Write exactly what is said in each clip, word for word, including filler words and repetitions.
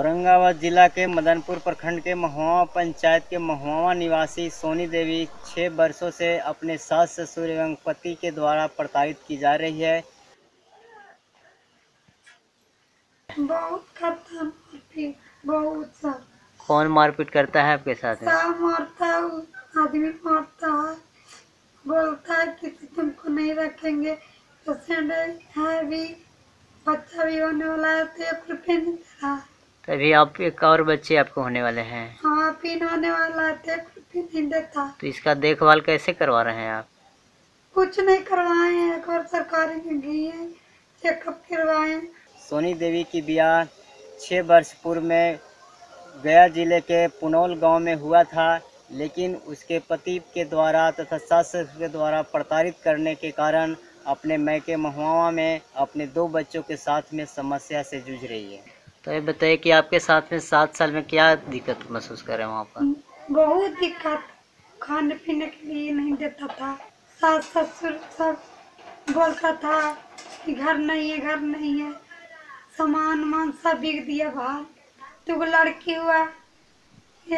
औरंगाबाद जिला के मदनपुर प्रखंड के महुआवा पंचायत के महुआवा निवासी सोनी देवी छः वर्षों से अपने सास ससुर एवं पति के द्वारा प्रताड़ित की जा रही है। बहुत करता, बहुत सा। कौन मारपीट करता है आपके साथ? मारता है, आदमी मारता है, बोलता है किसी तुमको नहीं रखेंगे, पेशेंट है भी, बच्चा भी होने वाला है तो नहीं रहा। तभी आप एक और बच्चे आपको होने वाले हैं? हाँ, पिन होने वाला है तो नहीं देता। तो इसका देखभाल कैसे करवा रहे हैं आप? कुछ नहीं करवाए हैं, एक बार सरकारी में गए चेकअप करवाए। सोनी देवी की ब्याह छः वर्ष पूर्व में गया जिले के पुनौल गांव में हुआ था, लेकिन उसके पति के द्वारा तथा सास के द्वारा प्रताड़ित करने के कारण अपने मैके महुआवा में अपने दो बच्चों के साथ में समस्या से जूझ रही है। तो ये बताइए कि आपके साथ में सात साल में क्या दिक्कत महसूस कर रहे हैं वहाँ पर? बहुत दिक्कत, खाने पीने के लिए नहीं देता था, सास ससुर सब बोलता था कि घर नहीं है, घर नहीं है, सामान वामान सब बिक दिया बाहर। तो लड़की हुआ,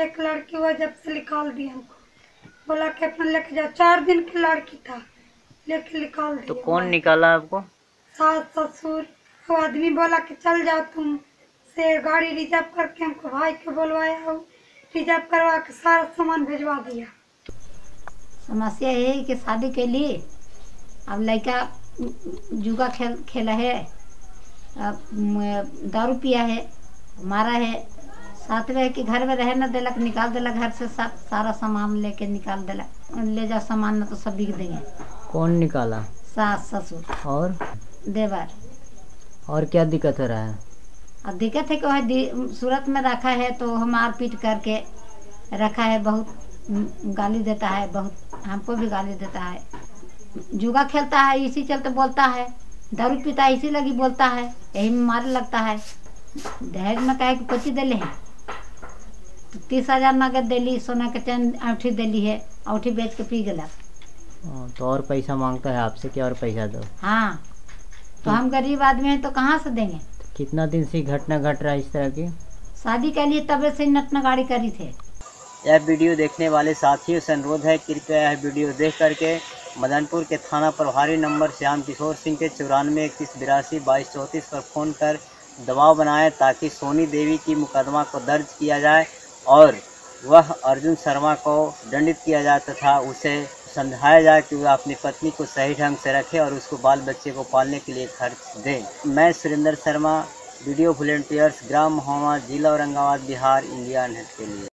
एक लड़की हुआ, जब से निकाल दिया हमको, बोला कि अपना लेके जाओ, चार दिन की लड़की था, लेके निकाल दिया। तो कौन निकाला आपको? सास ससुर। वो आदमी बोला कि चल जाओ तुम, से गाड़ी रिजर्व करके हमको भाई को बुलवाया, रिजर्व करवा के सारा सामान भिजवा दिया। समस्या यही कि शादी के लिए अब लड़का जुआ खेल खेला है, दारू पिया है, मारा है, साथ में कि घर में रह न दिलक, निकाल दिलक घर से, सब सारा सामान लेके निकाल दिलक, ले जाओ सामान ना तो सब बिक देंगे। कौन निकाला? सास ससुर और देवर। और क्या दिक्कत हो रहा है? अब दिक्कत है कि वह सूरत में रखा है तो हम मार पीट करके रखा है, बहुत गाली देता है, बहुत हमको भी गाली देता है, जुआ खेलता है इसी चलते बोलता है, दारू पीता है इसी लगी बोलता है, यही में मार लगता है। दहेज में कहे कि पच्चीस दिले है तो तीस हजार नगद दिली, सोना के चैन औठी दिली है, औठी बेच के पी गला। तो और पैसा मांगता है आपसे कि और पैसा दो? हाँ, तो हम गरीब आदमी हैं तो कहाँ से देंगे। तो कितना दिन से घटना घट रहा है इस तरह की? शादी के लिए तब से नटना गाड़ी करी थे। यह वीडियो देखने वाले साथियों से अनुरोध है कृपया यह वीडियो देख करके मदनपुर के थाना प्रभारी नंबर श्याम किशोर सिंह के चौरानवे इक्कीस बिरासी बाईस चौंतीस पर फ़ोन कर दबाव बनाए ताकि सोनी देवी की मुकदमा को दर्ज किया जाए और वह अर्जुन शर्मा को दंडित किया जाए तथा उसे समझाया जाए कि वह अपनी पत्नी को सही ढंग से रखे और उसको बाल बच्चे को पालने के लिए खर्च दें। मैं सुरेंद्र शर्मा, वीडियो वॉलंटियर्स, ग्राम महुआवा, जिला औरंगाबाद, बिहार, इंडिया नेट के लिए।